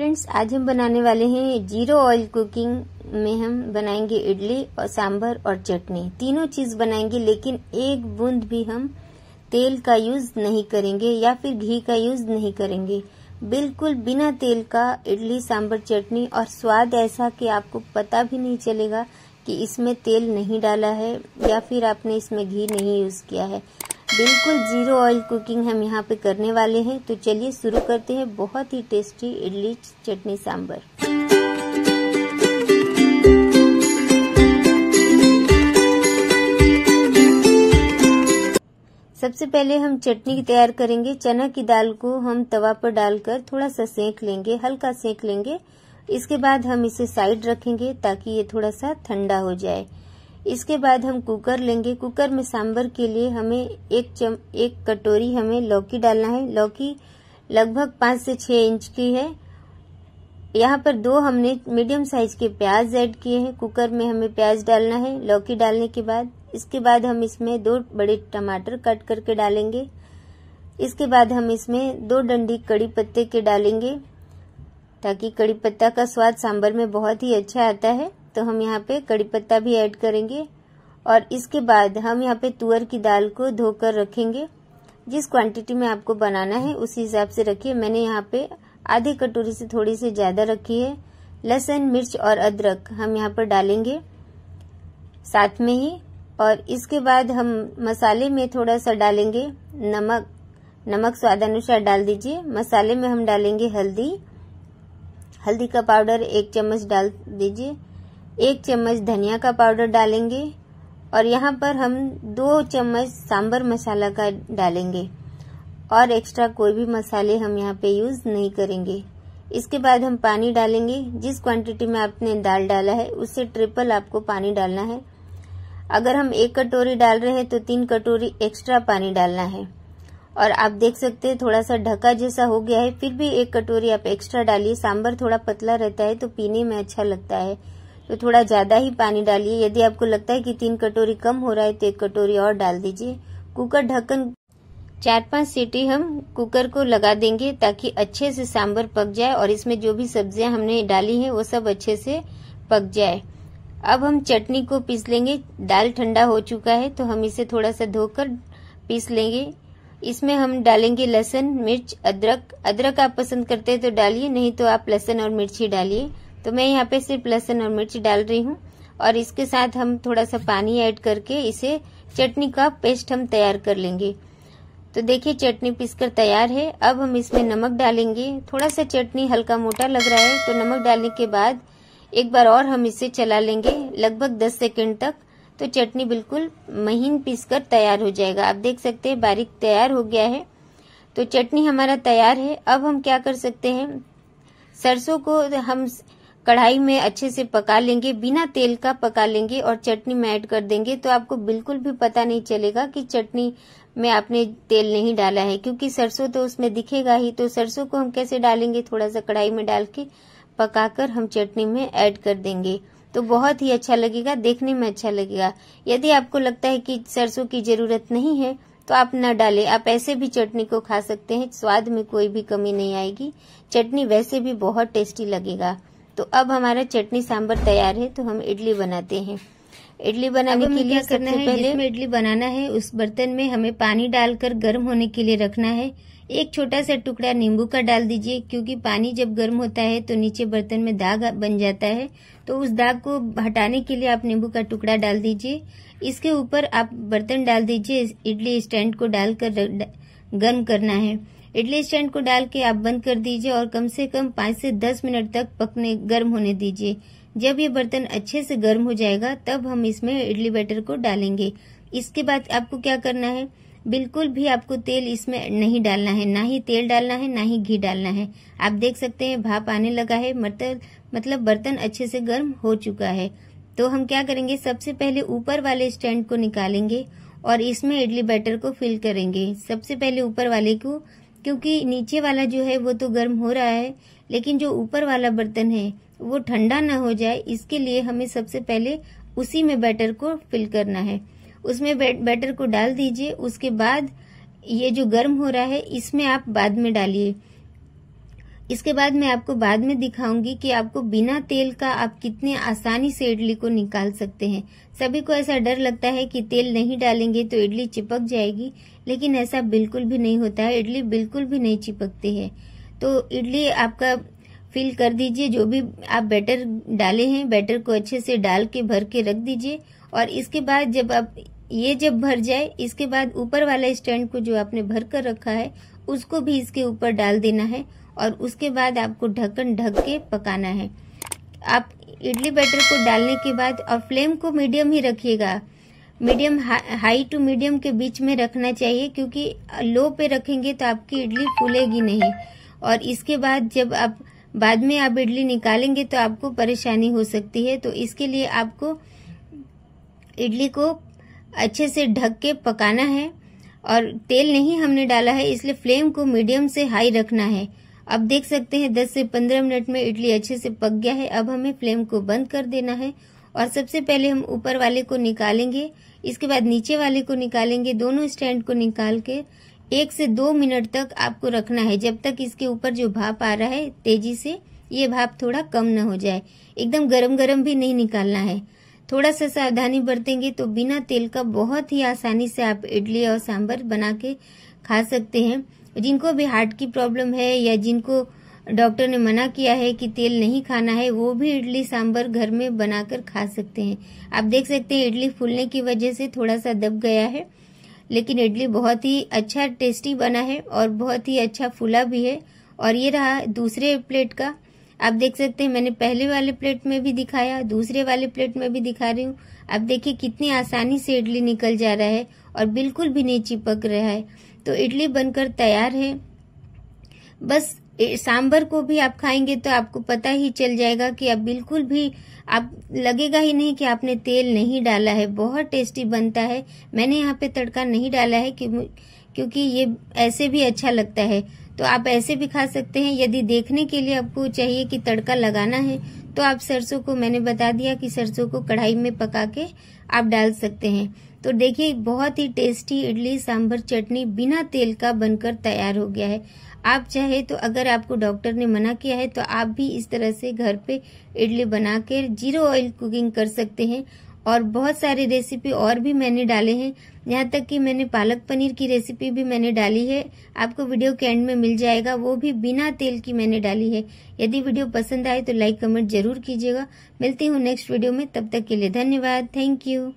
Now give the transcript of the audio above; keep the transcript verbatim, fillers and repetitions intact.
Friends, आज हम बनाने वाले हैं जीरो ऑयल कुकिंग में। हम बनाएंगे इडली और सांभर और चटनी, तीनों चीज बनाएंगे, लेकिन एक बूंद भी हम तेल का यूज नहीं करेंगे या फिर घी का यूज नहीं करेंगे। बिल्कुल बिना तेल का इडली सांभर चटनी, और स्वाद ऐसा कि आपको पता भी नहीं चलेगा कि इसमें तेल नहीं डाला है या फिर आपने इसमें घी नहीं यूज किया है। बिल्कुल जीरो ऑयल कुकिंग हम यहाँ पे करने वाले हैं, तो चलिए शुरू करते हैं बहुत ही टेस्टी इडली चटनी सांभर। सबसे पहले हम चटनी तैयार करेंगे। चना की दाल को हम तवा पर डालकर थोड़ा सा सेंक लेंगे, हल्का सेंक लेंगे। इसके बाद हम इसे साइड रखेंगे ताकि ये थोड़ा सा ठंडा हो जाए। इसके बाद हम कुकर लेंगे। कुकर में सांभर के लिए हमें एक चम एक कटोरी हमें लौकी डालना है। लौकी लगभग पाँच से छः इंच की है। यहाँ पर दो हमने मीडियम साइज के प्याज ऐड किए हैं। कुकर में हमें प्याज डालना है लौकी डालने के बाद। इसके बाद हम इसमें दो बड़े टमाटर कट करके डालेंगे। इसके बाद हम इसमें दो डंडी कड़ी पत्ते के डालेंगे, ताकि कड़ी पत्ता का स्वाद सांभर में बहुत ही अच्छा आता है। तो हम यहाँ पे कड़ी पत्ता भी ऐड करेंगे। और इसके बाद हम यहाँ पे तुअर की दाल को धोकर रखेंगे। जिस क्वांटिटी में आपको बनाना है उसी हिसाब से रखिए। मैंने यहाँ पे आधी कटोरी से थोड़ी सी ज़्यादा रखी है। लहसुन मिर्च और अदरक हम यहाँ पर डालेंगे साथ में ही। और इसके बाद हम मसाले में थोड़ा सा डालेंगे नमक। नमक स्वादानुसार डाल दीजिए। मसाले में हम डालेंगे हल्दी। हल्दी का पाउडर एक चम्मच डाल दीजिए। एक चम्मच धनिया का पाउडर डालेंगे। और यहाँ पर हम दो चम्मच सांभर मसाला का डालेंगे, और एक्स्ट्रा कोई भी मसाले हम यहाँ पे यूज़ नहीं करेंगे। इसके बाद हम पानी डालेंगे। जिस क्वांटिटी में आपने दाल डाला है उससे ट्रिपल आपको पानी डालना है। अगर हम एक कटोरी डाल रहे हैं तो तीन कटोरी एक्स्ट्रा पानी डालना है। और आप देख सकते हैं थोड़ा सा ढका जैसा हो गया है, फिर भी एक कटोरी आप एक्स्ट्रा डालिए। सांभर थोड़ा पतला रहता है तो पीने में अच्छा लगता है, तो थोड़ा ज़्यादा ही पानी डालिए। यदि आपको लगता है कि तीन कटोरी कम हो रहा है तो एक कटोरी और डाल दीजिए। कुकर ढक्कन चार पांच सीटी हम कुकर को लगा देंगे ताकि अच्छे से सांभर पक जाए, और इसमें जो भी सब्जियां हमने डाली हैं वो सब अच्छे से पक जाए। अब हम चटनी को पीस लेंगे। दाल ठंडा हो चुका है तो हम इसे थोड़ा सा धोकर पीस लेंगे। इसमें हम डालेंगे लहसुन मिर्च अदरक। अदरक आप पसंद करते हैं तो डालिए, नहीं तो आप लहसुन और मिर्च ही डालिए। तो मैं यहाँ पे सिर्फ लहसुन और मिर्च डाल रही हूँ। और इसके साथ हम थोड़ा सा पानी ऐड करके इसे चटनी का पेस्ट हम तैयार कर लेंगे। तो देखिए चटनी पीसकर तैयार है। अब हम इसमें नमक डालेंगे। थोड़ा सा चटनी हल्का मोटा लग रहा है तो नमक डालने के बाद एक बार और हम इसे चला लेंगे लगभग दस सेकेंड तक। तो चटनी बिल्कुल महीन पीसकर तैयार हो जाएगा। आप देख सकते हैं बारीक तैयार हो गया है। तो चटनी हमारा तैयार है। अब हम क्या कर सकते हैं, सरसों को हम कढ़ाई में अच्छे से पका लेंगे, बिना तेल का पका लेंगे और चटनी में ऐड कर देंगे। तो आपको बिल्कुल भी पता नहीं चलेगा कि चटनी में आपने तेल नहीं डाला है, क्योंकि सरसों तो उसमें दिखेगा ही। तो सरसों को हम कैसे डालेंगे, थोड़ा सा कढ़ाई में डाल के पकाकर हम चटनी में ऐड कर देंगे। तो बहुत ही अच्छा लगेगा, देखने में अच्छा लगेगा। यदि आपको लगता है कि सरसों की जरूरत नहीं है तो आप ना डालें, आप ऐसे भी चटनी को खा सकते हैं। स्वाद में कोई भी कमी नहीं आएगी, चटनी वैसे भी बहुत टेस्टी लगेगा। तो अब हमारा चटनी सांभर तैयार है। तो हम इडली बनाते हैं। इडली बनाने के लिए सबसे पहले में इडली बनाना है उस बर्तन में हमें पानी डालकर गर्म होने के लिए रखना है। एक छोटा सा टुकड़ा नींबू का डाल दीजिए, क्योंकि पानी जब गर्म होता है तो नीचे बर्तन में दाग बन जाता है। तो उस दाग को हटाने के लिए आप नींबू का टुकड़ा डाल दीजिए। इसके ऊपर आप बर्तन डाल दीजिए। इडली स्टैंड को डालकर गर्म करना है। इडली स्टैंड को डाल के आप बंद कर दीजिए और कम से कम पाँच से दस मिनट तक पकने गर्म होने दीजिए। जब ये बर्तन अच्छे से गर्म हो जाएगा तब हम इसमें इडली बैटर को डालेंगे। इसके बाद आपको क्या करना है, बिल्कुल भी आपको तेल इसमें नहीं डालना है, ना ही तेल डालना है ना ही घी डालना है। आप देख सकते हैं भाप आने लगा है, मतलब बर्तन अच्छे से गर्म हो चुका है। तो हम क्या करेंगे, सबसे पहले ऊपर वाले स्टैंड को निकालेंगे और इसमें इडली बैटर को फिल करेंगे। सबसे पहले ऊपर वाले को, क्योंकि नीचे वाला जो है वो तो गर्म हो रहा है, लेकिन जो ऊपर वाला बर्तन है वो ठंडा ना हो जाए, इसके लिए हमें सबसे पहले उसी में बैटर को फिल करना है। उसमें बैटर को डाल दीजिए। उसके बाद ये जो गर्म हो रहा है इसमें आप बाद में डालिए। इसके बाद मैं आपको बाद में दिखाऊंगी कि आपको बिना तेल का आप कितने आसानी से इडली को निकाल सकते हैं। सभी को ऐसा डर लगता है कि तेल नहीं डालेंगे तो इडली चिपक जाएगी, लेकिन ऐसा बिल्कुल भी नहीं होता है। इडली बिल्कुल भी नहीं चिपकती है। तो इडली आपका फिल कर दीजिए, जो भी आप बैटर डाले हैं बैटर को अच्छे से डाल के भर के रख दीजिए। और इसके बाद जब आप ये जब भर जाए, इसके बाद ऊपर वाला स्टैंड को जो आपने भर कर रखा है उसको भी इसके ऊपर डाल देना है और उसके बाद आपको ढक्कन ढक के पकाना है। आप इडली बैटर को डालने के बाद और फ्लेम को मीडियम ही रखिएगा, मीडियम हाई टू मीडियम के बीच में रखना चाहिए, क्योंकि लो पे रखेंगे तो आपकी इडली फूलेगी नहीं। और इसके बाद जब आप बाद में आप इडली निकालेंगे तो आपको परेशानी हो सकती है, तो इसके लिए आपको इडली को अच्छे से ढक के पकाना है। और तेल नहीं हमने डाला है इसलिए फ्लेम को मीडियम से हाई रखना है। अब देख सकते हैं दस से पंद्रह मिनट में इडली अच्छे से पक गया है। अब हमें फ्लेम को बंद कर देना है और सबसे पहले हम ऊपर वाले को निकालेंगे, इसके बाद नीचे वाले को निकालेंगे। दोनों स्टैंड को निकाल के एक से दो मिनट तक आपको रखना है, जब तक इसके ऊपर जो भाप आ रहा है तेजी से ये भाप थोड़ा कम न हो जाए। एकदम गरम गरम भी नहीं निकालना है, थोड़ा सा सावधानी बरतेंगे तो बिना तेल का बहुत ही आसानी से आप इडली और सांभर बना के खा सकते हैं। जिनको भी हार्ट की प्रॉब्लम है या जिनको डॉक्टर ने मना किया है कि तेल नहीं खाना है, वो भी इडली सांभर घर में बनाकर खा सकते हैं। आप देख सकते हैं इडली फूलने की वजह से थोड़ा सा दब गया है, लेकिन इडली बहुत ही अच्छा टेस्टी बना है और बहुत ही अच्छा फूला भी है। और ये रहा दूसरे प्लेट का, आप देख सकते हैं मैंने पहले वाले प्लेट में भी दिखाया, दूसरे वाले प्लेट में भी दिखा रही हूँ। आप देखिए कितनी आसानी से इडली निकल जा रहा है और बिल्कुल भी नहीं चिपक रहा है। तो इडली बनकर तैयार है। बस सांभर को भी आप खाएंगे तो आपको पता ही चल जाएगा कि आप बिल्कुल भी आप लगेगा ही नहीं कि आपने तेल नहीं डाला है। बहुत टेस्टी बनता है। मैंने यहाँ पे तड़का नहीं डाला है क्योंकि ये ऐसे भी अच्छा लगता है, तो आप ऐसे भी खा सकते हैं। यदि देखने के लिए आपको चाहिए कि तड़का लगाना है तो आप सरसों को, मैंने बता दिया कि सरसों को कढ़ाई में पका के आप डाल सकते हैं। तो देखिए बहुत ही टेस्टी इडली सांभर चटनी बिना तेल का बनकर तैयार हो गया है। आप चाहे तो, अगर आपको डॉक्टर ने मना किया है तो आप भी इस तरह से घर पे इडली बना के जीरो ऑयल कुकिंग कर सकते हैं। और बहुत सारी रेसिपी और भी मैंने डाले हैं, यहाँ तक कि मैंने पालक पनीर की रेसिपी भी मैंने डाली है, आपको वीडियो के एंड में मिल जाएगा, वो भी बिना तेल की मैंने डाली है। यदि वीडियो पसंद आए तो लाइक कमेंट जरूर कीजिएगा। मिलती हूँ नेक्स्ट वीडियो में, तब तक के लिए धन्यवाद। Thank you.